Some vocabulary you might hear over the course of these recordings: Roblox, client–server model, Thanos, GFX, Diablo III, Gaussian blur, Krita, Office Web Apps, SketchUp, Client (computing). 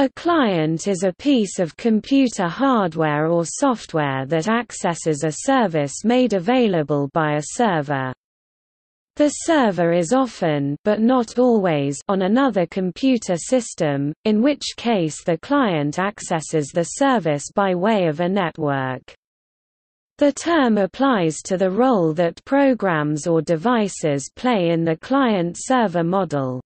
A client is a piece of computer hardware or software that accesses a service made available by a server. The server is often, but not always, on another computer system, in which case the client accesses the service by way of a network. The term applies to the role that programs or devices play in the client-server model.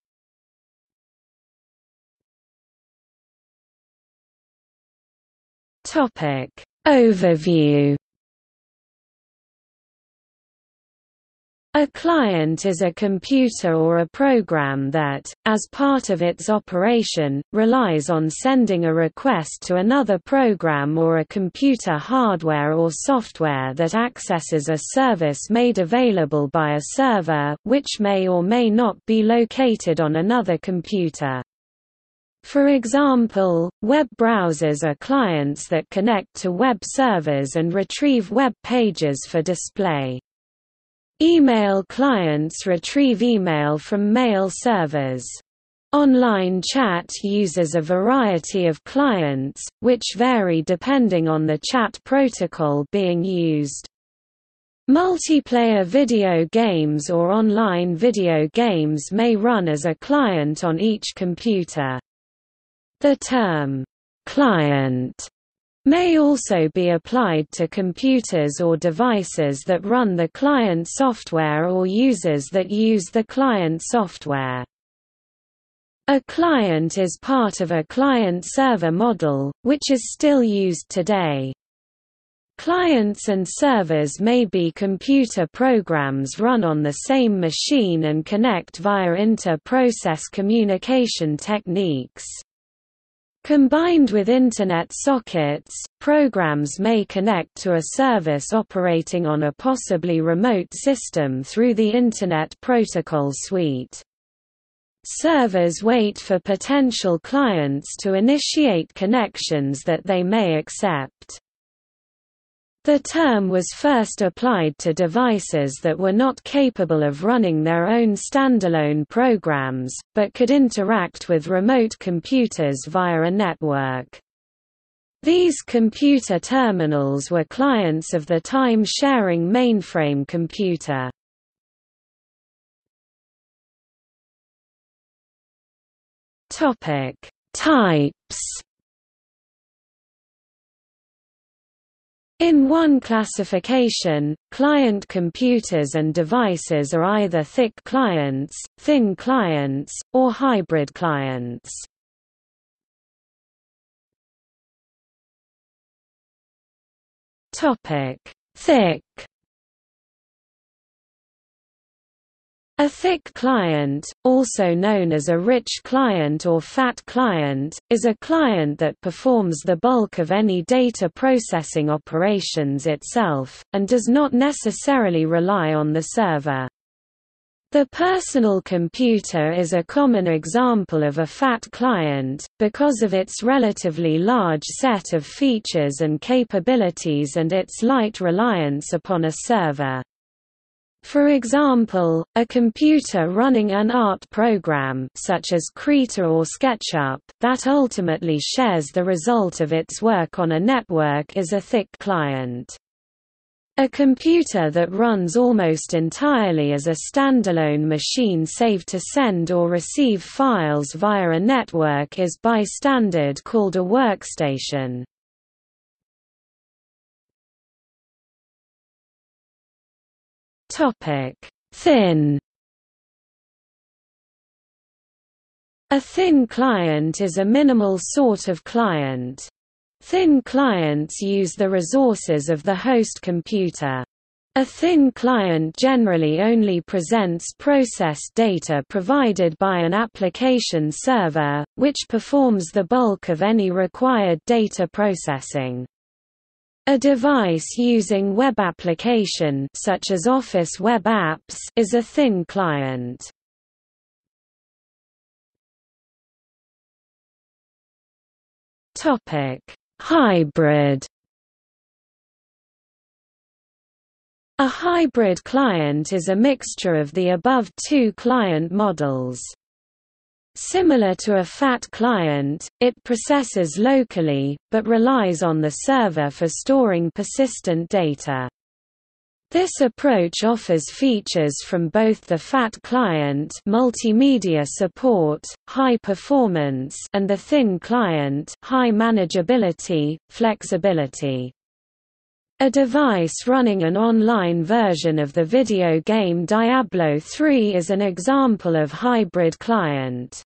Topic overview. A client is a computer or a program that, as part of its operation, relies on sending a request to another program or a computer hardware or software that accesses a service made available by a server, which may or may not be located on another computer. For example, web browsers are clients that connect to web servers and retrieve web pages for display. Email clients retrieve email from mail servers. Online chat uses a variety of clients, which vary depending on the chat protocol being used. Multiplayer video games or online video games may run as a client on each computer. The term client may also be applied to computers or devices that run the client software or users that use the client software. A client is part of a client-server model, which is still used today. Clients and servers may be computer programs run on the same machine and connect via inter-process communication techniques. Combined with Internet sockets, programs may connect to a service operating on a possibly remote system through the Internet Protocol Suite. Servers wait for potential clients to initiate connections that they may accept. The term was first applied to devices that were not capable of running their own standalone programs, but could interact with remote computers via a network. These computer terminals were clients of the time-sharing mainframe computer. Topic: Types. In one classification, client computers and devices are either thick clients, thin clients, or hybrid clients. Topic: Thick. A thick client, also known as a rich client or fat client, is a client that performs the bulk of any data processing operations itself, and does not necessarily rely on the server. The personal computer is a common example of a fat client, because of its relatively large set of features and capabilities and its light reliance upon a server. For example, a computer running an art program such as Krita or SketchUp that ultimately shares the result of its work on a network is a thick client. A computer that runs almost entirely as a standalone machine save to send or receive files via a network is by standard called a workstation. Thin. A thin client is a minimal sort of client. Thin clients use the resources of the host computer. A thin client generally only presents process data provided by an application server, which performs the bulk of any required data processing. A device using web application such as Office Web Apps is a thin client. Topic: Hybrid. A hybrid client is a mixture of the above two client models. Similar to a FAT client, it processes locally, but relies on the server for storing persistent data. This approach offers features from both the FAT client multimedia support, high performance, and the thin client high manageability, flexibility. A device running an online version of the video game Diablo III is an example of hybrid client.